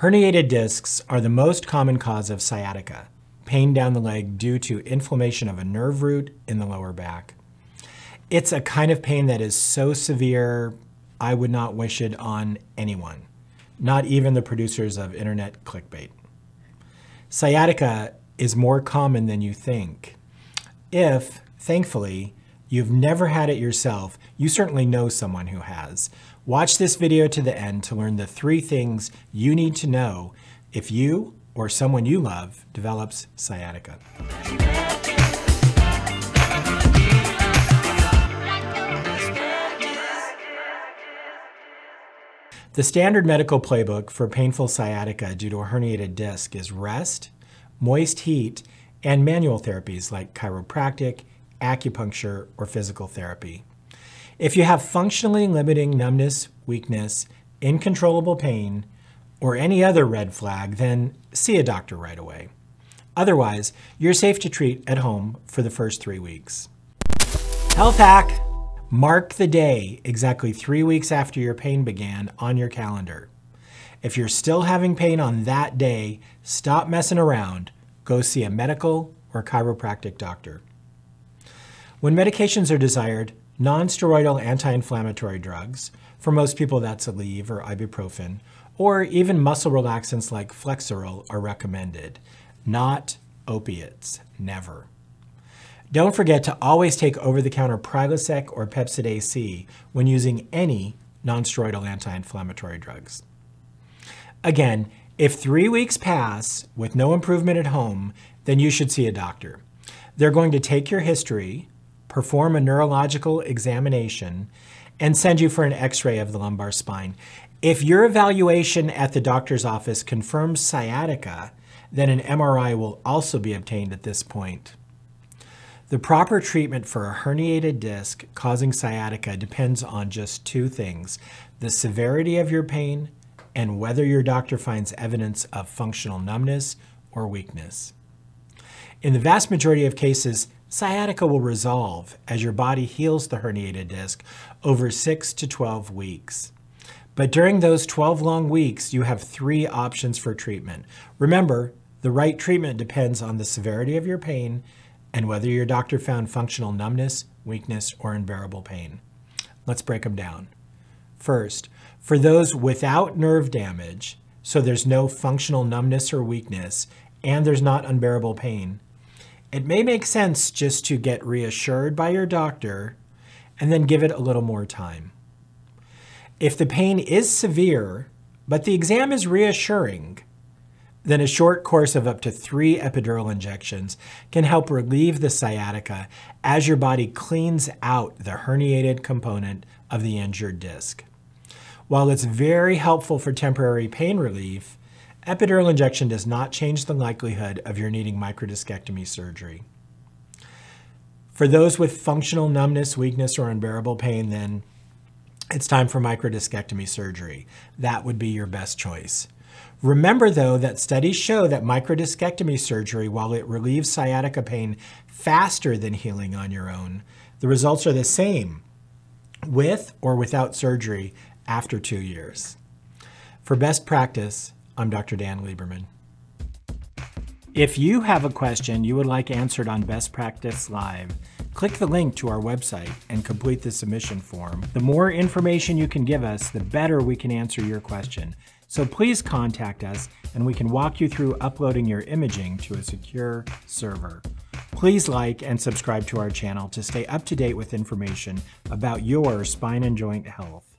Herniated discs are the most common cause of sciatica, pain down the leg due to inflammation of a nerve root in the lower back. It's a kind of pain that is so severe, I would not wish it on anyone, not even the producers of internet clickbait. Sciatica is more common than you think. If, thankfully, you've never had it yourself, you certainly know someone who has. Watch this video to the end to learn the 3 things you need to know if you or someone you love develops sciatica. The standard medical playbook for painful sciatica due to a herniated disc is rest, moist heat, and manual therapies like chiropractic, acupuncture, or physical therapy. If you have functionally limiting numbness, weakness, uncontrollable pain, or any other red flag, then see a doctor right away. Otherwise, you're safe to treat at home for the first 3 weeks. Health hack! Mark the day exactly 3 weeks after your pain began on your calendar. If you're still having pain on that day, stop messing around. Go see a medical or chiropractic doctor. When medications are desired, non-steroidal anti-inflammatory drugs, for most people that's Aleve or ibuprofen, or even muscle relaxants like Flexeril are recommended. Not opiates, never. Don't forget to always take over-the-counter Prilosec or Pepsid AC when using any non-steroidal anti-inflammatory drugs. Again, if 3 weeks pass with no improvement at home, then you should see a doctor. They're going to take your history, perform a neurological examination, and send you for an x-ray of the lumbar spine. If your evaluation at the doctor's office confirms sciatica, then an MRI will also be obtained at this point. The proper treatment for a herniated disc causing sciatica depends on just 2 things: the severity of your pain and whether your doctor finds evidence of functional numbness or weakness. In the vast majority of cases, sciatica will resolve as your body heals the herniated disc over 6 to 12 weeks. But during those 12 long weeks, you have 3 options for treatment. Remember, the right treatment depends on the severity of your pain and whether your doctor found functional numbness, weakness, or unbearable pain. Let's break them down. First, for those without nerve damage, so there's no functional numbness or weakness, and there's not unbearable pain, it may make sense just to get reassured by your doctor and then give it a little more time. If the pain is severe, but the exam is reassuring, then a short course of up to 3 epidural injections can help relieve the sciatica as your body cleans out the herniated component of the injured disc. While it's very helpful for temporary pain relief, epidural injection does not change the likelihood of your needing microdiscectomy surgery. For those with functional numbness, weakness, or unbearable pain, then it's time for microdiscectomy surgery. That would be your best choice. Remember, though, that studies show that microdiscectomy surgery, while it relieves sciatica pain faster than healing on your own, the results are the same with or without surgery after 2 years. For best practice, I'm Dr. Dan Lieberman. If you have a question you would like answered on Best Practice Live, click the link to our website and complete the submission form. The more information you can give us, the better we can answer your question. So please contact us and we can walk you through uploading your imaging to a secure server. Please like and subscribe to our channel to stay up to date with information about your spine and joint health.